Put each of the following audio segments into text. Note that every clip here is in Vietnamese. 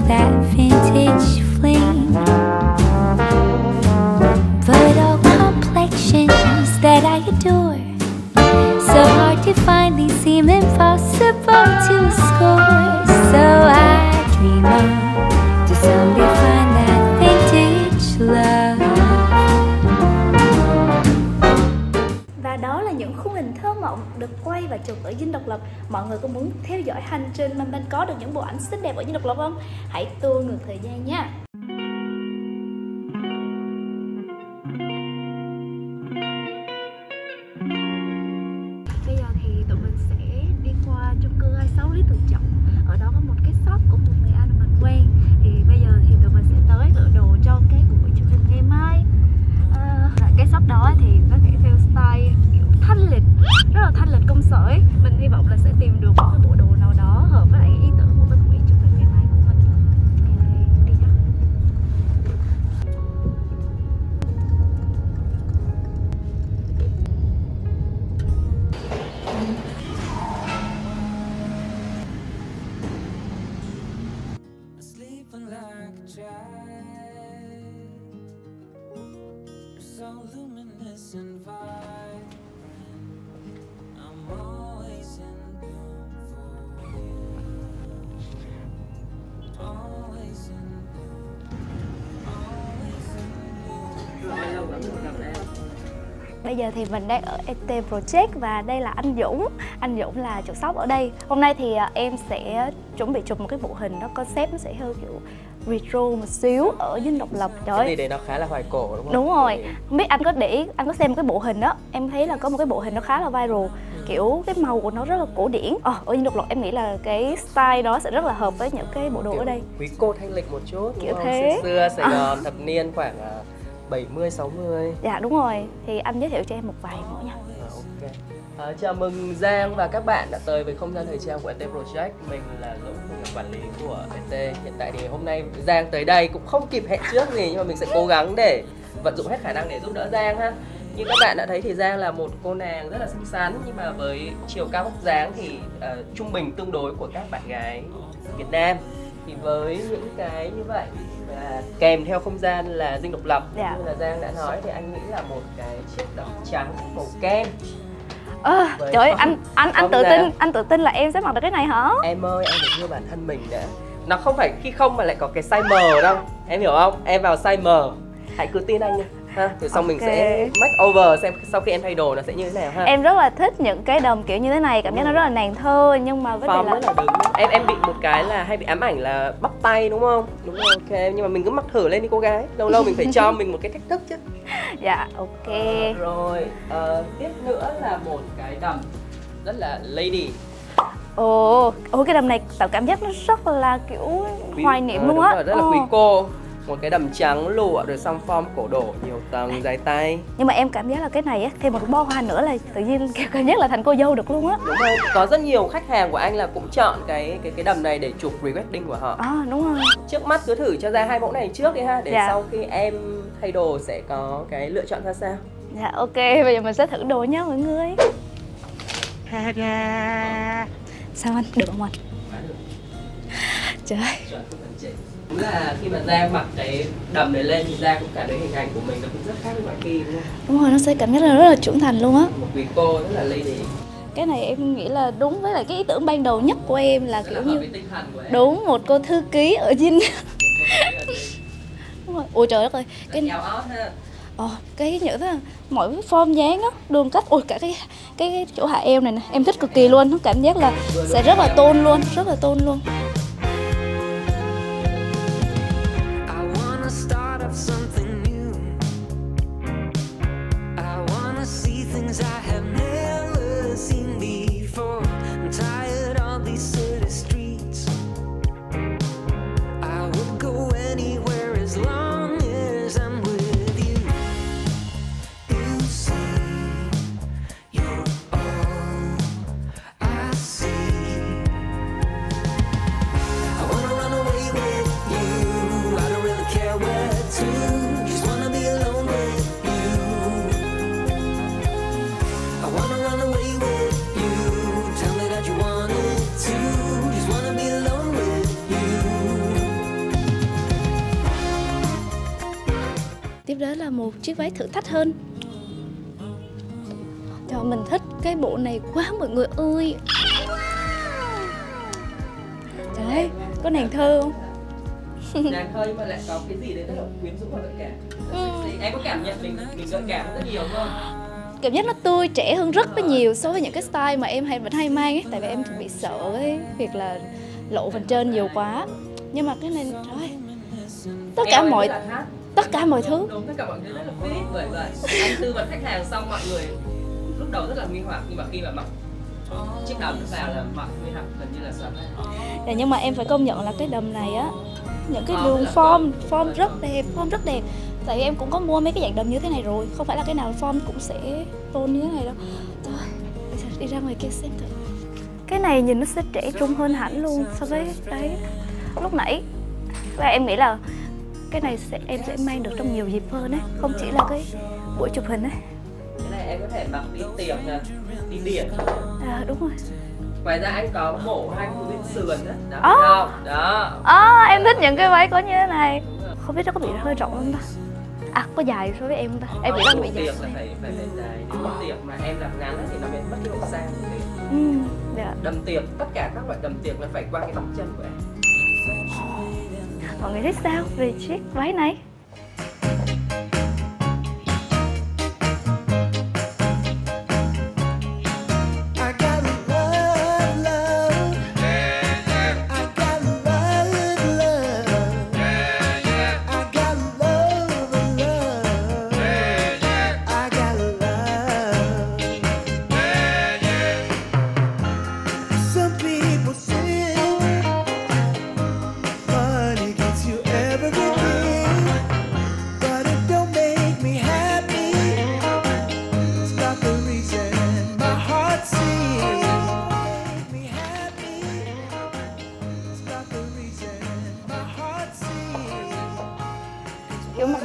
Và đó là những khung hình thơ mộng được quay và chụp ở Dinh Độc Lập. Mọi người có muốn theo dõi hành trình mà mình có được những bộ ảnh xinh đẹp ở Dinh Độc Lập không? Hãy tua ngược thời gian nha. Bây giờ thì mình đang ở ET Project và đây là anh Dũng. Anh Dũng là chủ shop ở đây. Hôm nay thì em sẽ chuẩn bị chụp một cái bộ hình đó, concept nó sẽ hơi kiểu retro một xíu ở Dinh Độc Lập. Trời, cái này để nó khá là hoài cổ đúng không? Đúng rồi. Không biết anh có để ý, anh có xem một cái bộ hình đó, em thấy là có một cái bộ hình nó khá là viral. Kiểu cái màu của nó rất là cổ điển. Ở Dinh Độc Lập em nghĩ là cái style đó sẽ rất là hợp với những cái bộ đồ kiểu ở đây. Quý cô thanh lịch một chút kiểu không? Thế xưa Sài Gòn thập niên khoảng 70-60. Dạ đúng rồi. Thì anh giới thiệu cho em một vài mẫu nha. Ok. Chào mừng Giang và các bạn đã tới với không gian thời trang của ET Project. Mình là Dũng, mình là quản lý của ET. Hiện tại thì hôm nay Giang tới đây cũng không kịp hẹn trước gì, nhưng mà mình sẽ cố gắng để vận dụng hết khả năng để giúp đỡ Giang ha. Như các bạn đã thấy thì Giang là một cô nàng rất là xinh xắn, nhưng mà với chiều cao vóc dáng thì trung bình tương đối của các bạn gái Việt Nam. Thì với những cái như vậy và kèm theo không gian là Dinh Độc Lập, như là Giang đã nói thì anh nghĩ là một cái chiếc đầm trắng màu kem. Trời ơi, anh tự tin, anh tự tin là em sẽ mặc được cái này hả? Em ơi, em được như bản thân mình đã. Nó không phải khi không mà lại có cái size M đâu, em hiểu không? Em vào size M, hãy cứ tin anh nha. Ha, rồi xong mình sẽ make over xem sau khi em thay đồ nó sẽ như thế nào ha. Em rất là thích những cái đầm kiểu như thế này, cảm giác nó rất là nàng thơ, nhưng mà vấn đề là em bị một cái là hay bị ám ảnh là bắp tay đúng không? Đúng rồi, ok, nhưng mà mình cứ mặc thử lên đi cô gái. Lâu lâu mình phải cho mình một cái thách thức chứ. Dạ ok. Rồi, tiếp nữa là một cái đầm rất là lady. Ồ, cái đầm này tạo cảm giác nó rất là kiểu hoài niệm luôn á. Rất là quý cô. Một cái đầm trắng lụa rồi xong form cổ đổ nhiều tầng dài tay. Nhưng mà em cảm giác là cái này á, thêm một bó hoa nữa là tự nhiên cảm giác là thành cô dâu được luôn á. Đúng rồi, có rất nhiều khách hàng của anh là cũng chọn cái đầm này để chụp pre-wedding của họ. Đúng rồi. Trước mắt cứ thử cho ra hai mẫu này trước đi ha, để sau khi em thay đồ sẽ có cái lựa chọn ra sao. Dạ ok, bây giờ mình sẽ thử đồ nhá mọi người. Sao anh được không anh? Trời ơi. Đúng là khi mà Giang mặc cái đầm này lên thì Giang cũng cả cái hình ảnh của mình nó cũng rất khác với mọi khi đúng không? Đúng rồi, nó sẽ cảm giác là rất là trưởng thành luôn á. Một quý cô rất là lady. Cái này em nghĩ là đúng với lại cái ý tưởng ban đầu nhất của em là rất kiểu là như đúng một cô thư ký ở Dinh. Đúng rồi. Ôi trời đất ơi, cái eo ót ha. Cái nhựa đó, mọi cái form dáng á, đường cách, ôi cả cái chỗ hạ eo này nè, em thích cực kỳ luôn, nó cảm giác là sẽ rất là tôn luôn, rất là tôn luôn. đó là một chiếc váy thử thách hơn. Trời, mình thích cái bộ này quá mọi người ơi. Trời ơi, có nàng thơ không? Nàng thơ nhưng mà lại có cái gì đấy rất là quyến rũ và gợi cảm. Em có cảm nhận mình gợi cảm rất nhiều không? Cảm giác nó tươi trẻ hơn rất là nhiều so với những cái style mà em hay mang ấy. Tại vì em bị sợ cái việc là lộ phần trên nhiều quá. Nhưng mà cái này trời ơi, tất cả mọi thứ. Đúng, tất cả mọi thứ rất là fit. Bởi vậy, anh tư vấn khách hàng xong mọi người lúc đầu rất là nghi hoặc, nhưng mà khi mà mặc chiếc đầm vào là mặc nghi hoặc gần như là sẵn. Dạ, nhưng mà em phải công nhận là cái đầm này á, những cái đường form rất đẹp, Tại vì em cũng có mua mấy cái dạng đầm như thế này rồi, không phải là cái nào form cũng sẽ tôn như thế này đâu. Trời ơi, bây giờ đi ra ngoài kia xem thử. Cái này nhìn nó sẽ trẻ trung hơn hẳn luôn so với cái lúc nãy. Và em nghĩ là cái này em sẽ mang được trong nhiều dịp hơn ấy, không chỉ là cái buổi chụp hình ấy. Cái này em có thể mặc đi tiệc nè, đi biển. À đúng rồi. Ngoài ra anh có mổ hanh của bên sườn đó. Em thích những cái váy có như thế này. Không biết nó có bị hơi rộng không ta? À, có dài so với em không ta? Em nghĩ nó bị dài. Phải dài. Nếu có tiệc mà em làm ngắn thì nó bị mất cái độ sang của tiệc. Dạ. Đầm tiệc, tất cả các loại đầm tiệc là phải qua cái bắp chân của em. Mọi người thấy sao về chiếc váy này?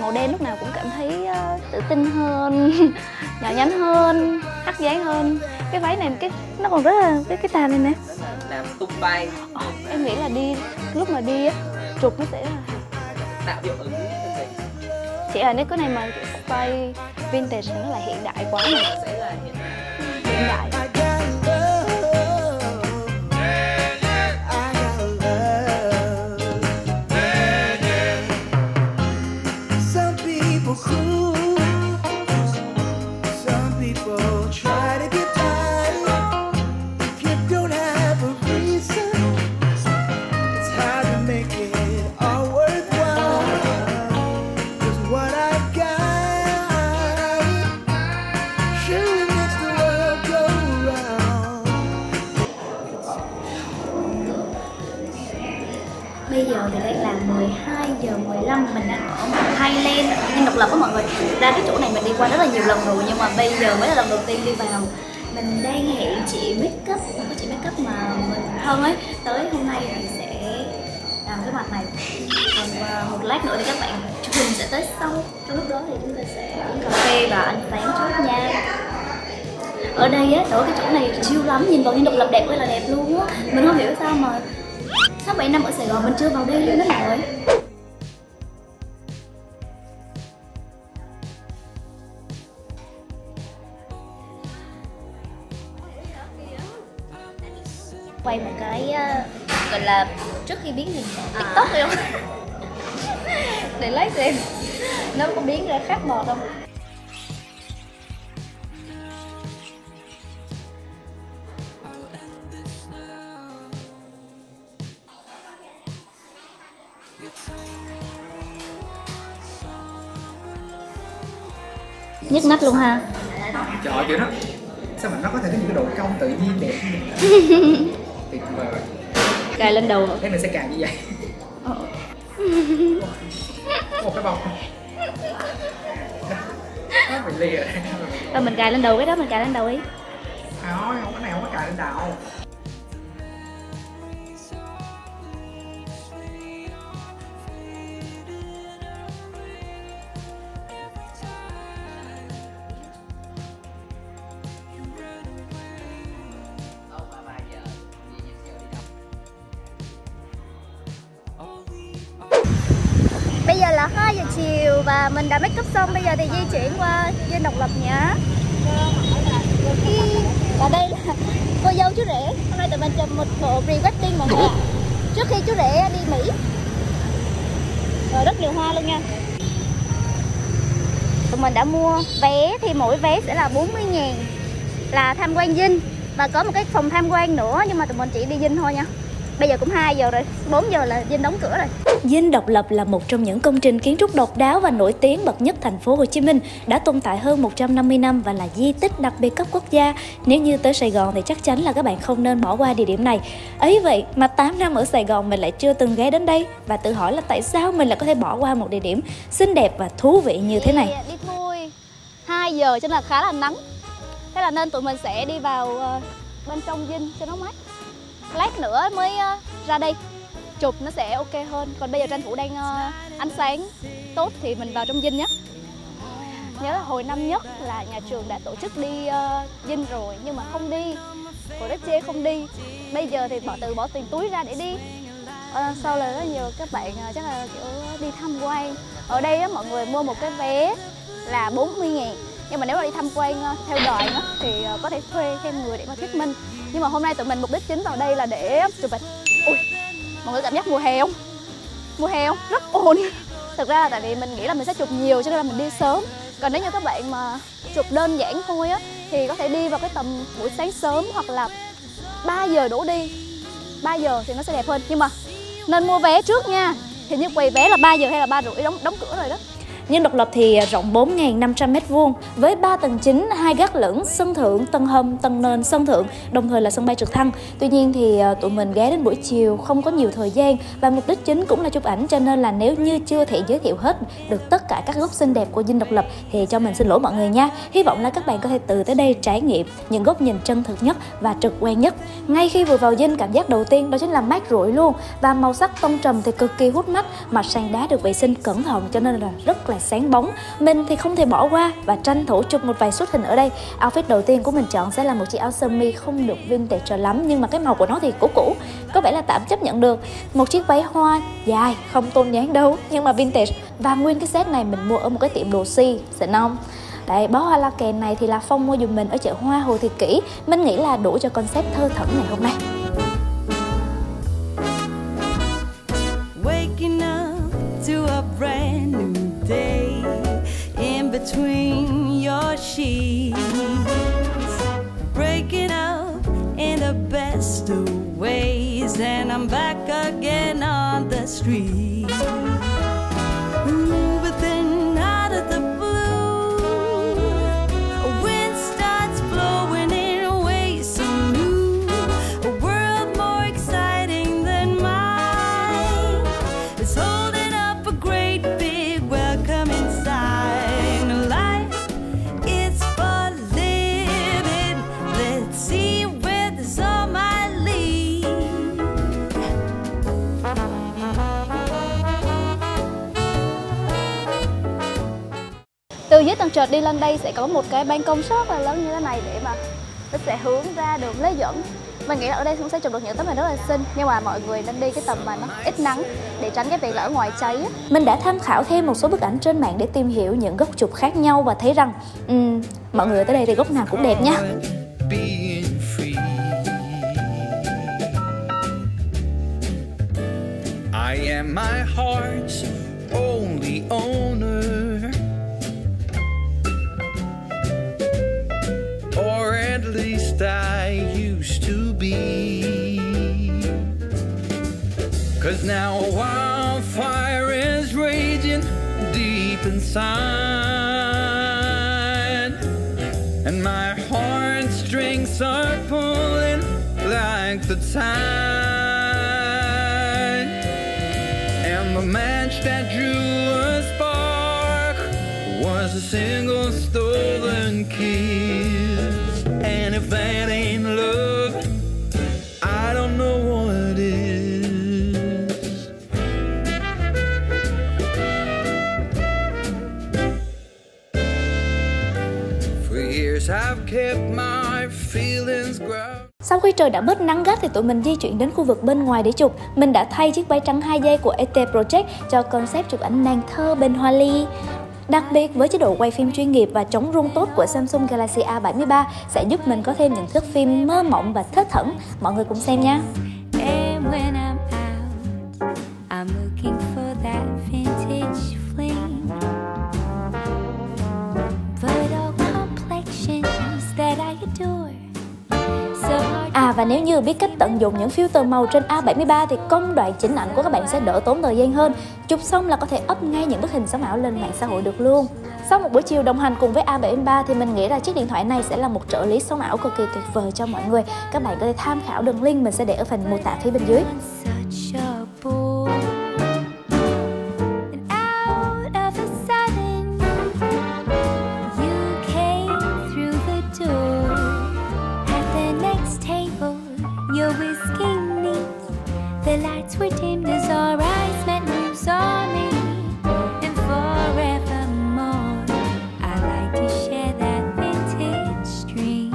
Màu đen lúc nào cũng cảm thấy tự tin hơn, nhỏ nhắn hơn, hắt dáng hơn. Cái váy này nó còn rất là cái tà này nè. Làm tung bay. Em nghĩ là lúc mà đi trục nó sẽ tạo hiệu ứng. Chị ơi, nếu cái này mà style vintage nó là hiện đại quá mà. Sẽ là hiện đại. Bây giờ thì đây là 12:15, mình đang ở Highland, ở Dinh Độc Lập đó mọi người. Ra cái chỗ này mình đi qua rất là nhiều lần rồi, nhưng mà bây giờ mới là lần đầu tiên đi vào. Mình đang hẹn chị make up, không có chị make up mà mình thân ấy, tới hôm nay thì sẽ làm cái mặt này. Còn một lát nữa thì các bạn chụp hình sẽ tới sau. Trong lúc đó thì chúng ta sẽ uống cà phê và ăn sáng chút nha. Ở đây á, ở cái chỗ này chill lắm, nhìn vào Dinh Độc Lập đẹp ơi là đẹp luôn á. Mình không hiểu sao mà 6-7 năm ở Sài Gòn mình chưa vào đây luôn đó mọi người. Quay một cái gọi là trước khi biến hình TikTok luôn để lấy xem nó có biến ra khác bọt không. Nhức nách luôn ha. Trời ơi, kiểu đó sao mà nó có thể có những cái độ cong tự nhiên đẹp như vậy? Tuyệt vời. Cài lên đầu hả? Thế mình sẽ cài như vậy. Một cái bọc. Mình lìa rồi. Và mình cài lên đầu cái đó, mình cài lên đầu ý. Thôi, không, cái này không có cài lên đầu. là 2 giờ chiều và mình đã make up xong. Bây giờ thì di chuyển qua Dinh Độc Lập nhá. Và đây là cô dâu chú rể. Hôm nay tụi mình chụp một bộ pre-wedding mọi người. Trước khi chú rể đi Mỹ. Rồi rất nhiều hoa luôn nha. Tụi mình đã mua vé thì mỗi vé sẽ là 40.000 là tham quan Dinh. Và có một cái phòng tham quan nữa nhưng mà tụi mình chỉ đi Dinh thôi nha. Bây giờ cũng 2 giờ rồi, 4 giờ là Dinh đóng cửa rồi. Dinh Độc Lập là một trong những công trình kiến trúc độc đáo và nổi tiếng bậc nhất thành phố Hồ Chí Minh, đã tồn tại hơn 150 năm và là di tích đặc biệt cấp quốc gia. Nếu như tới Sài Gòn thì chắc chắn là các bạn không nên bỏ qua địa điểm này. Ấy vậy mà 8 năm ở Sài Gòn mình lại chưa từng ghé đến đây và tự hỏi là tại sao mình lại có thể bỏ qua một địa điểm xinh đẹp và thú vị như thế này. Đi thôi, 2 giờ cho nên là khá là nắng. Thế là nên tụi mình sẽ đi vào bên trong Dinh cho nó mát. Lát nữa mới ra đây chụp nó sẽ ok hơn. Còn bây giờ tranh thủ đang ánh sáng tốt thì mình vào trong Dinh nhé. Nhớ là hồi năm nhất là nhà trường đã tổ chức đi Dinh rồi nhưng mà không đi. Cô rất chê không đi. Bây giờ thì bỏ tiền túi ra để đi. Sau là rất nhiều các bạn chắc là kiểu đi tham quan. Ở đây mọi người mua một cái vé là 40.000. Nhưng mà nếu mà đi tham quan theo đoàn thì có thể thuê thêm người để mà thuyết minh. Nhưng mà hôm nay tụi mình mục đích chính vào đây là để chụp ảnh. Ui, mọi người cảm giác mùa hè không? Mùa hè không? Rất ồn. Thực ra là tại vì mình nghĩ là mình sẽ chụp nhiều cho nên là mình đi sớm. Còn nếu như các bạn mà chụp đơn giản thôi á thì có thể đi vào cái tầm buổi sáng sớm hoặc là 3 giờ đổ đi. 3 giờ thì nó sẽ đẹp hơn. Nhưng mà nên mua vé trước nha. Hình như quầy vé là 3 giờ hay là 3 rưỡi đóng cửa rồi đó. Dinh Độc Lập thì rộng 4.500m2 với 3 tầng chính, 2 gác lửng, sân thượng, tầng hầm, tầng nền, sân thượng, đồng thời là sân bay trực thăng. Tuy nhiên thì tụi mình ghé đến buổi chiều không có nhiều thời gian và mục đích chính cũng là chụp ảnh, cho nên là nếu như chưa thể giới thiệu hết được tất cả các góc xinh đẹp của Dinh Độc Lập thì cho mình xin lỗi mọi người nha. Hy vọng là các bạn có thể tự tới đây trải nghiệm những góc nhìn chân thực nhất và trực quan nhất. Ngay khi vừa vào Dinh, cảm giác đầu tiên đó chính là mát rượi luôn và màu sắc tông trầm thì cực kỳ hút mắt, mà sàn đá được vệ sinh cẩn thận cho nên là rất là sáng bóng. Mình thì không thể bỏ qua và tranh thủ chụp một vài shot hình ở đây. Outfit đầu tiên của mình chọn sẽ là một chiếc áo sơ mi không được vintage cho lắm nhưng mà cái màu của nó thì cũ, có vẻ là tạm chấp nhận được. Một chiếc váy hoa dài không tôn dáng đâu nhưng mà vintage. Và nguyên cái set này mình mua ở một cái tiệm đồ si xịn không? Đấy, bó hoa la kèn này thì là Phong mua dùm mình ở chợ Hoa Hồ Thị Kỷ. Mình nghĩ là đủ cho concept thơ thẩn ngày hôm nay. Between your sheets, breaking up in the best of ways, and I'm back again on the street. But then out of the blue, a wind starts blowing in a way so new, a world more exciting than mine. It's holding up a great big welcome inside. Từ dưới tầng trệt đi lên đây sẽ có một cái ban công rất là lớn như thế này để mà nó sẽ hướng ra đường Lê Duẩn. Mình nghĩ là ở đây cũng sẽ chụp được những tấm hình rất là xinh, nhưng mà mọi người nên đi cái tầm mà nó ít nắng để tránh cái việc là ở ngoài cháy. Mình đã tham khảo thêm một số bức ảnh trên mạng để tìm hiểu những góc chụp khác nhau và thấy rằng mọi người tới đây thì góc nào cũng đẹp nha. I am my heart's only owner. Or at least I used to be. 'Cause now a wildfire is raging deep inside, and my heartstrings are pulling like the tide, and the match that drew a spark was a single stolen key. And if that ain't love, I don't know what is. For years I've kept my feelings ground. Sau khi trời đã bớt nắng gắt thì tụi mình di chuyển đến khu vực bên ngoài để chụp. Mình đã thay chiếc váy trắng 2 dây của ET Project cho concept chụp ảnh nàng thơ bên hoa ly. Đặc biệt với chế độ quay phim chuyên nghiệp và chống rung tốt của Samsung Galaxy A73 sẽ giúp mình có thêm những thước phim mơ mộng và thất thẩn. Mọi người cùng xem nha! Và nếu như biết cách tận dụng những filter màu trên A73 thì công đoạn chỉnh ảnh của các bạn sẽ đỡ tốn thời gian hơn. Chụp xong là có thể up ngay những bức hình sống ảo lên mạng xã hội được luôn. Sau một buổi chiều đồng hành cùng với A73 thì mình nghĩ là chiếc điện thoại này sẽ là một trợ lý sống ảo cực kỳ tuyệt vời cho mọi người. Các bạn có thể tham khảo đường link mình sẽ để ở phần mô tả phía bên dưới. The lights were dimmed as our eyes met, you saw me, and forevermore I'd like to share that vintage dream.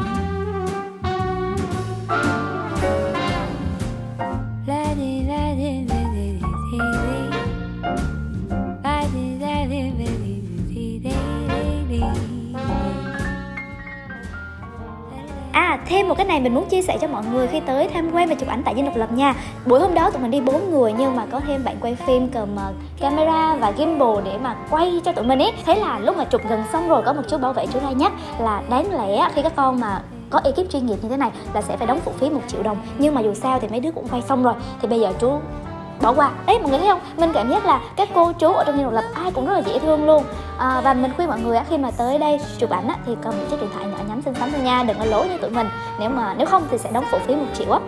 Thêm một cái này mình muốn chia sẻ cho mọi người khi tới tham quan và chụp ảnh tại Dinh Độc Lập nha. Buổi hôm đó tụi mình đi 4 người nhưng mà có thêm bạn quay phim cầm camera và gimbal để mà quay cho tụi mình ấy. Thế là lúc mà chụp gần xong rồi có một chú bảo vệ chú ra nhắc là đáng lẽ khi các con mà có ekip chuyên nghiệp như thế này là sẽ phải đóng phụ phí 1 triệu đồng. Nhưng mà dù sao thì mấy đứa cũng quay xong rồi thì bây giờ chú bỏ qua. Đấy, mọi người thấy không? Mình cảm giác là các cô chú ở trong Dinh Độc Lập ai cũng rất là dễ thương luôn. Và mình khuyên mọi người khi mà tới đây chụp ảnh thì cầm một chiếc điện thoại nhỏ nhắn xinh xắn thôi nha, đừng có lố như tụi mình. Nếu không thì sẽ đóng phụ phí 1 triệu á.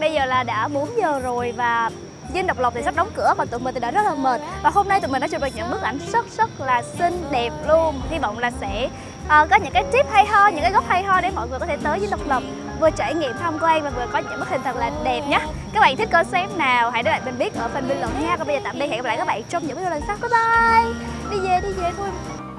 Bây giờ là đã 4 giờ rồi và Dinh Độc Lập thì sắp đóng cửa và tụi mình thì đã rất là mệt. Và hôm nay tụi mình đã chụp được những bức ảnh rất là xinh đẹp luôn. Hy vọng là sẽ có những cái tip hay ho, những cái góc hay ho để mọi người có thể tới Dinh Độc Lập vừa trải nghiệm tham quan và vừa có những bức hình thật là đẹp nhé. Các bạn thích concept nào hãy để lại mình biết ở phần bình luận nha. Còn bây giờ tạm biệt, hẹn gặp lại các bạn trong những video lần sau. Bye bye. Đi về thôi.